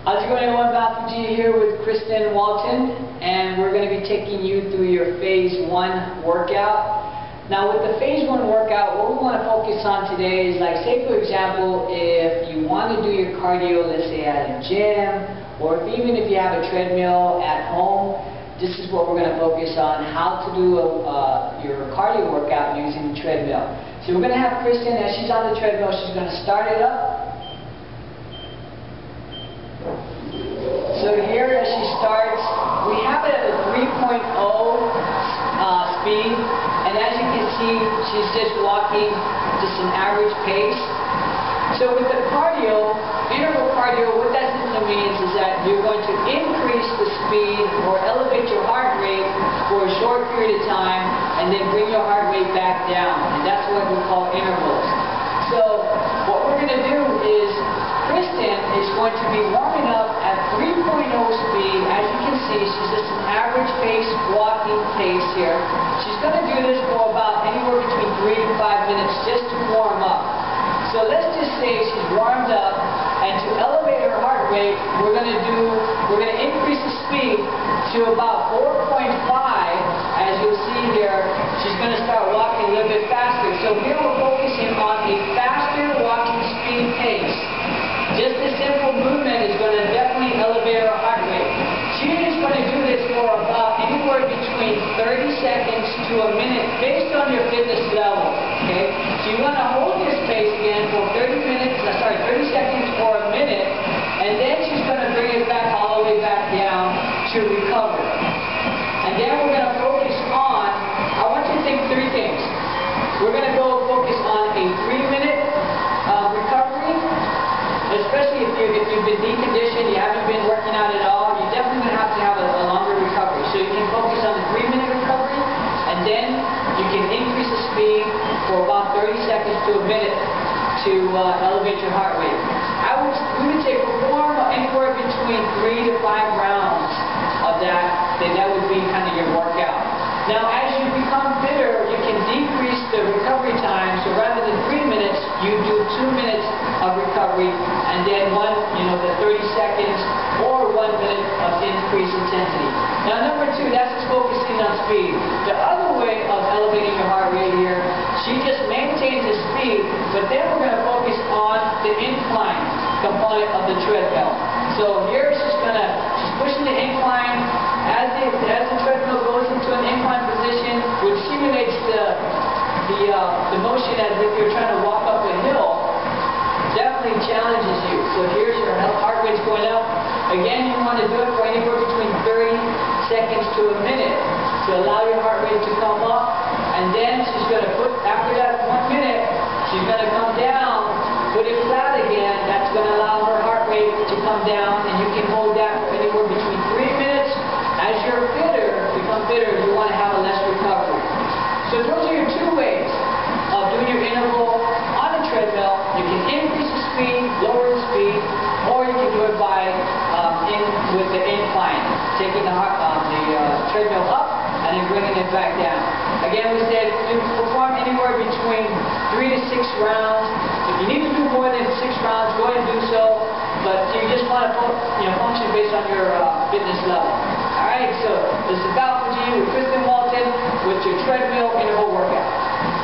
How's it going, everyone? Val Fujii here with Kristin Walton, and we're going to be taking you through your phase one workout. Now, with the phase one workout, what we want to focus on today is, like, say for example, if you want to do your cardio, let's say at a gym, or even if you have a treadmill at home, this is what we're going to focus on: how to do your cardio workout using the treadmill. So we're going to have Kristin, as she's on the treadmill, she's going to start it up. So here, as she starts, we have it at a 3.0 speed, and as you can see, she's just walking just an average pace. So with the cardio, interval cardio, what that simply means is that you're going to increase the speed or elevate your heart rate for a short period of time, and then bring your heart rate back down, and that's what we call intervals. So what we're going to do is, Kristin is going to be warming up at 3.0 speed. As you can see, she's just an average pace, walking pace here. She's going to do this for about anywhere between 3 to 5 minutes just to warm up. So let's just say she's warmed up, and to elevate her heart rate, we're going to increase the speed to about 4.5. As you'll see here, she's going to start walking a little bit faster. So here we're focusing on a faster walking speed pace. Just this simple movement is going to definitely elevate our heart rate. She is going to do this for about anywhere between 30 seconds to a minute based on your fitness level. Okay? So you want to hold this pace again for 30 seconds or a minute, and then she's going to bring it back all the way back down to recover. And then we're going to focus on, I want you to think three things. We're going to go focus on a 3-minute recovery. Especially if you've been deconditioned, you haven't been working out at all, you're definitely going to have a longer recovery. So you can focus on the 3-minute recovery, and then you can increase the speed for about 30 seconds to a minute to elevate your heart rate. We would say perform anywhere between 3 to 5 rounds of that, then that would be kind of your workout. Now, as you become fitter, you can decrease the recovery time. So rather than 3 minutes, you do 2 minutes of recovery, and then the 30 seconds or 1 minute of increased intensity. Now, number two, that's just focusing on speed. The other way of elevating your heart rate here, she just maintains the speed, but then we're going to focus on the incline component of the treadmill. So here she's pushing the incline. As the treadmill goes into an incline position, which simulates the motion as if you're trying to walk up a hill, definitely challenges you. So here's your heart rate's going up. Again, you want to do it for anywhere between 30 seconds to a minute. So allow your heart rate to come up, and then she's going to put, after that 1 minute, she's going to come down, put it flat again. That's going to allow her heart rate to come down, and you can hold that for anywhere between 3 minutes. As you're become fitter, you want to have a less recovery. So those are your two ways of doing your interval on a treadmill. You can increase the speed, lower the speed, or you can do it by with the incline, taking the treadmill up and then bringing it back down. Again, we said you perform anywhere between 3 to 6 rounds. If you need to do more than 6 rounds, go ahead and do so. But you just want to function based on your fitness level. Alright, so this is Val Fujii with Kristin Walton with your treadmill interval workout.